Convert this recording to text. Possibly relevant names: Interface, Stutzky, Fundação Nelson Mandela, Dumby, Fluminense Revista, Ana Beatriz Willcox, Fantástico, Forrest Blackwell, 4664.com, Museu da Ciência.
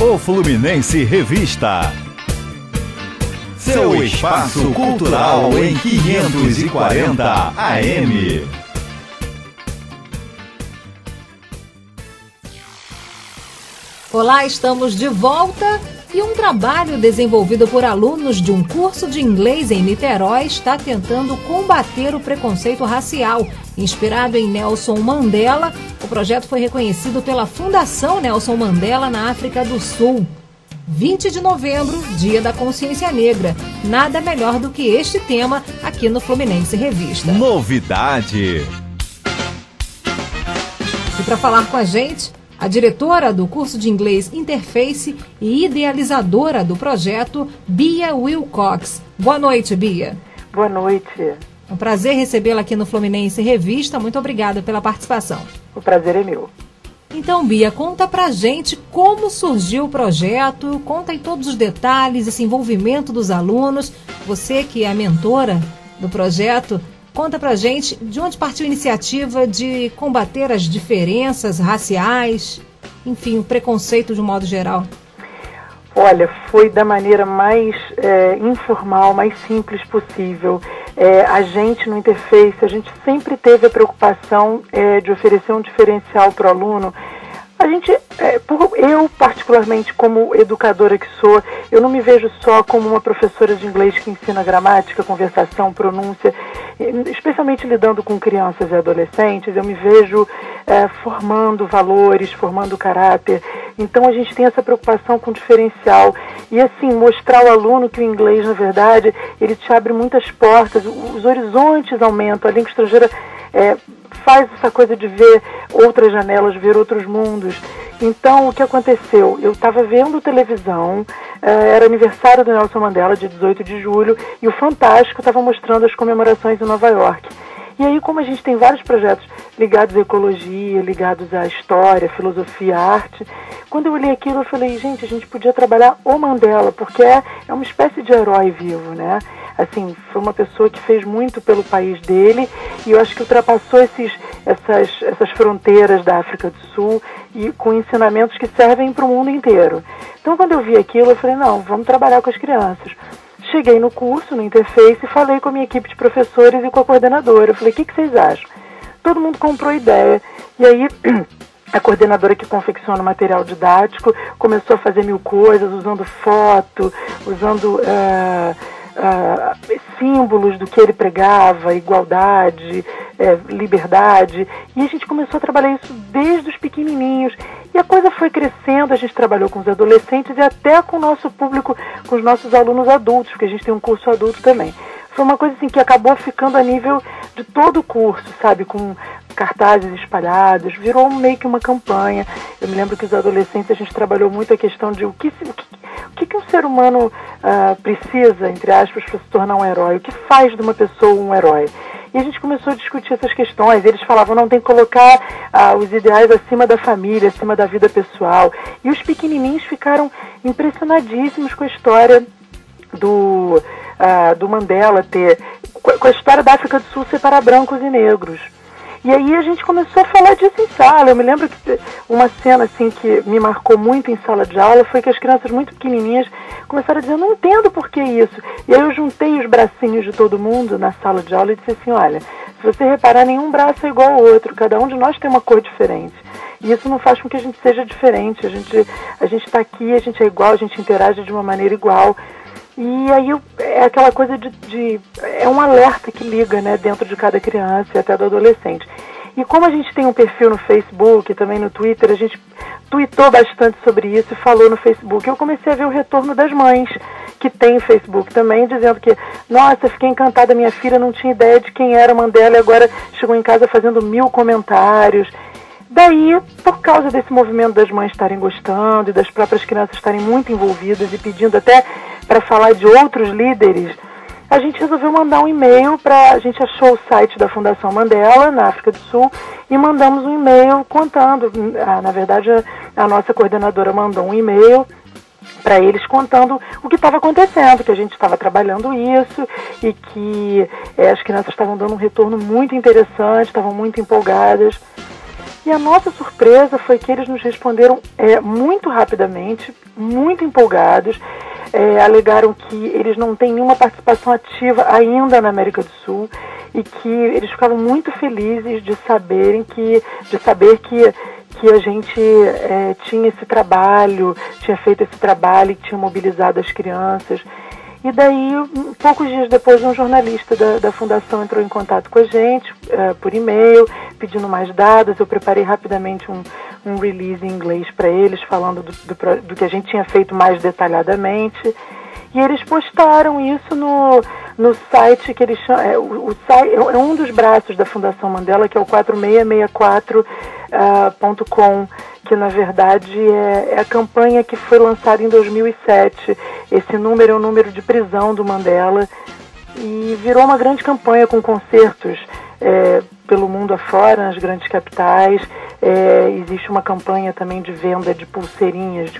O Fluminense Revista. Seu espaço cultural em 540 AM. Olá, estamos de volta e um trabalho desenvolvido por alunos de um curso de inglês em Niterói está tentando combater o preconceito racial. Inspirado em Nelson Mandela, o projeto foi reconhecido pela Fundação Nelson Mandela na África do Sul. 20 de novembro, Dia da Consciência Negra. Nada melhor do que este tema aqui no Fluminense Revista. Novidade! E para falar com a gente, a diretora do curso de inglês Interface e idealizadora do projeto, Bia Willcox. Boa noite, Bia. Boa noite. É um prazer recebê-la aqui no Fluminense Revista. Muito obrigada pela participação. O prazer é meu. Então, Bia, conta pra gente como surgiu o projeto, conta aí todos os detalhes, esse envolvimento dos alunos. Você que é a mentora do projeto, conta pra gente de onde partiu a iniciativa de combater as diferenças raciais, enfim, o preconceito de um modo geral. Olha, foi da maneira mais informal, mais simples possível. A gente, no Interface, a gente sempre teve a preocupação de oferecer um diferencial para o aluno. A gente, eu particularmente, como educadora que sou, eu não me vejo só como uma professora de inglês que ensina gramática, conversação, pronúncia, especialmente lidando com crianças e adolescentes. Eu me vejo formando valores, formando caráter. Então a gente tem essa preocupação com o diferencial e, assim, mostrar ao aluno que o inglês, na verdade, ele te abre muitas portas, os horizontes aumentam, a língua estrangeira faz essa coisa de ver outras janelas, ver outros mundos. Então, o que aconteceu? Eu estava vendo televisão, era aniversário do Nelson Mandela, dia 18 de julho, e o Fantástico estava mostrando as comemorações em Nova York. E aí, como a gente tem vários projetos ligados à ecologia, ligados à história, à filosofia, à arte, quando eu olhei aquilo, eu falei, gente, a gente podia trabalhar o Mandela, porque é uma espécie de herói vivo, né? Assim, foi uma pessoa que fez muito pelo país dele e eu acho que ultrapassou essas fronteiras da África do Sul e com ensinamentos que servem para o mundo inteiro. Então, quando eu vi aquilo, eu falei, não, vamos trabalhar com as crianças. Cheguei no curso, no Interface, e falei com a minha equipe de professores e com a coordenadora. Eu falei, o que vocês acham? Todo mundo comprou ideia. E aí, a coordenadora que confecciona o material didático começou a fazer mil coisas, usando foto, usando símbolos do que ele pregava, igualdade, liberdade. E a gente começou a trabalhar isso desde os pequenininhos. E a coisa foi crescendo, a gente trabalhou com os adolescentes e até com o nosso público, com os nossos alunos adultos, porque a gente tem um curso adulto também. Foi uma coisa assim que acabou ficando a nível de todo o curso, sabe, com cartazes espalhados, virou meio que uma campanha. Eu me lembro que os adolescentes, a gente trabalhou muito a questão de o que um ser humano precisa, entre aspas, para se tornar um herói, o que faz de uma pessoa um herói. E a gente começou a discutir essas questões. Eles falavam, não, tem que colocar os ideais acima da família, acima da vida pessoal. E os pequenininhos ficaram impressionadíssimos com a história do Mandela, com a história da África do Sul separar brancos e negros. E aí a gente começou a falar disso em sala. Eu me lembro que uma cena assim que me marcou muito em sala de aula foi que as crianças muito pequenininhas começaram a dizer, eu não entendo por que isso. E aí eu juntei os bracinhos de todo mundo na sala de aula e disse assim, olha, se você reparar, nenhum braço é igual ao outro, cada um de nós tem uma cor diferente. E isso não faz com que a gente seja diferente, a gente está aqui, a gente é igual, a gente interage de uma maneira igual. E aí é aquela coisa é um alerta que liga, né, dentro de cada criança e até do adolescente. E como a gente tem um perfil no Facebook e também no Twitter, a gente tweetou bastante sobre isso e falou no Facebook. Eu comecei a ver o retorno das mães que tem Facebook também, dizendo que, nossa, fiquei encantada, minha filha não tinha ideia de quem era Mandela e agora chegou em casa fazendo 1000 comentários. Daí, por causa desse movimento das mães estarem gostando e das próprias crianças estarem muito envolvidas e pedindo até para falar de outros líderes, a gente resolveu mandar um e-mail para... A gente achou o site da Fundação Mandela, na África do Sul, e mandamos um e-mail contando. Na verdade, a nossa coordenadora mandou um e-mail para eles contando o que estava acontecendo, que a gente estava trabalhando isso e que as crianças estavam dando um retorno muito interessante, estavam muito empolgadas. E a nossa surpresa foi que eles nos responderam muito rapidamente, muito empolgados, alegaram que eles não têm nenhuma participação ativa ainda na América do Sul e que eles ficavam muito felizes de saberem que, de saber que a gente tinha esse trabalho, tinha feito esse trabalho e tinha mobilizado as crianças. E daí, poucos dias depois, um jornalista da Fundação entrou em contato com a gente, por e-mail, pedindo mais dados. Eu preparei rapidamente um release em inglês para eles, falando do que a gente tinha feito mais detalhadamente. E eles postaram isso no site que eles chamam... É um dos braços da Fundação Mandela, que é o 4664.com, que na verdade é a campanha que foi lançada em 2007. Esse número é o número de prisão do Mandela e virou uma grande campanha com concertos pelo mundo afora, nas grandes capitais. Existe uma campanha também de venda de pulseirinhas, de